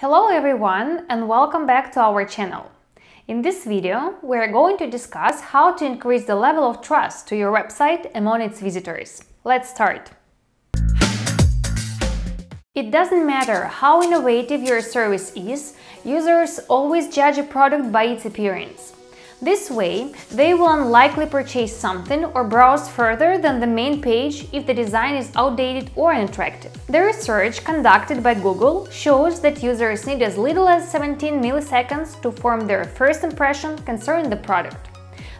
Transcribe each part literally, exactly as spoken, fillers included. Hello everyone and welcome back to our channel. In this video, we are going to discuss how to increase the level of trust to your website among its visitors. Let's start. It doesn't matter how innovative your service is, users always judge a product by its appearance. This way, they will unlikely purchase something or browse further than the main page if the design is outdated or unattractive. The research conducted by Google shows that users need as little as seventeen milliseconds to form their first impression concerning the product.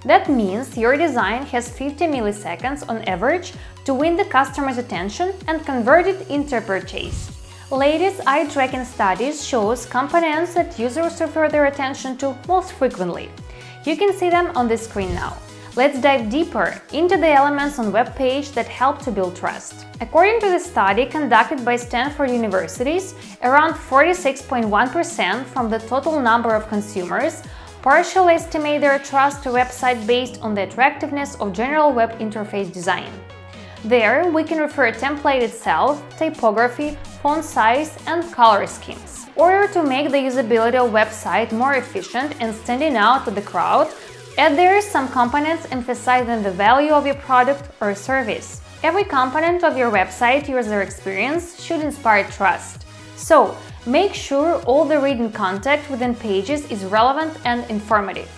That means your design has fifty milliseconds on average to win the customer's attention and convert it into a purchase. Latest eye-tracking studies shows components that users refer their attention to most frequently. You can see them on the screen now. Let's dive deeper into the elements on web page that help to build trust. According to the study conducted by Stanford University, around forty-six point one percent from the total number of consumers partially estimate their trust to website based on the attractiveness of general web interface design. There we can refer template itself, typography, font size and color schemes. In order to make the usability of website more efficient and standing out to the crowd, add there some components emphasizing the value of your product or service. Every component of your website user experience should inspire trust. So, make sure all the reading content within pages is relevant and informative.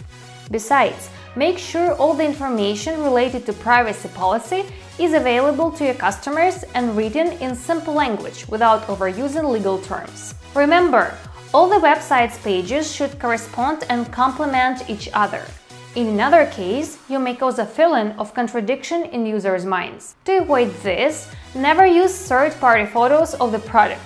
Besides, make sure all the information related to privacy policy is available to your customers and written in simple language without overusing legal terms. Remember, all the website's pages should correspond and complement each other. In another case, you may cause a feeling of contradiction in users' minds. To avoid this, never use third-party photos of the product.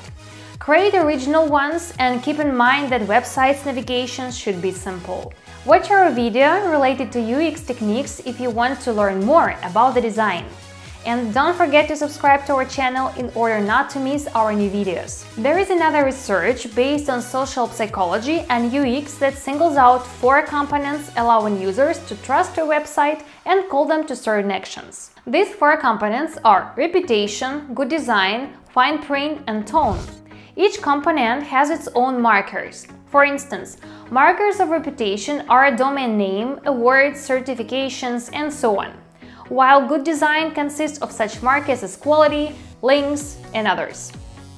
Create original ones and keep in mind that websites' navigation should be simple. Watch our video related to U X techniques if you want to learn more about the design. And don't forget to subscribe to our channel in order not to miss our new videos. There is another research based on social psychology and U X that singles out four components allowing users to trust your website and call them to certain actions. These four components are reputation, good design, fine print and tone. Each component has its own markers. For instance, markers of reputation are a domain name, awards, certifications, and so on, while good design consists of such markers as quality, links, and others.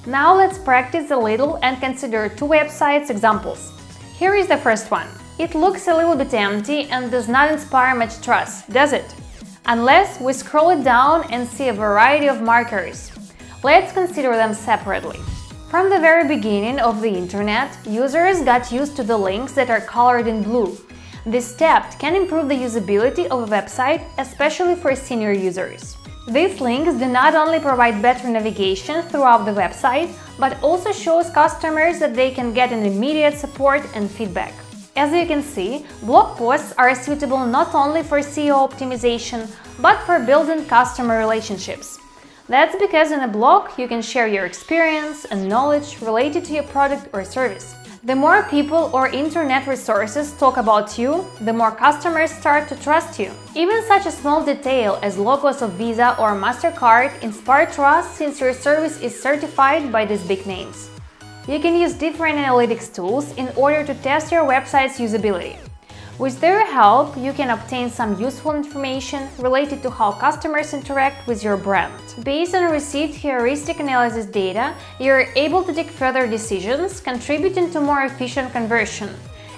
Now let's practice a little and consider two websites examples. Here is the first one. It looks a little bit empty and does not inspire much trust, does it? Unless we scroll it down and see a variety of markers. Let's consider them separately. From the very beginning of the internet, users got used to the links that are colored in blue. This step can improve the usability of a website, especially for senior users. These links do not only provide better navigation throughout the website, but also shows customers that they can get an immediate support and feedback. As you can see, blog posts are suitable not only for S E O optimization, but for building customer relationships. That's because in a blog you can share your experience and knowledge related to your product or service. The more people or internet resources talk about you, the more customers start to trust you. Even such a small detail as logos of Visa or MasterCard inspire trust since your service is certified by these big names. You can use different analytics tools in order to test your website's usability. With their help, you can obtain some useful information related to how customers interact with your brand. Based on received heuristic analysis data, you are able to take further decisions, contributing to more efficient conversion,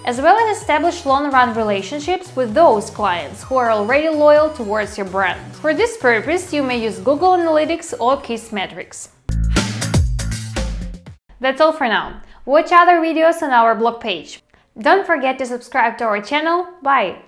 as well as establish long-run relationships with those clients who are already loyal towards your brand. For this purpose, you may use Google Analytics or Kissmetrics. That's all for now. Watch other videos on our blog page. Don't forget to subscribe to our channel. Bye!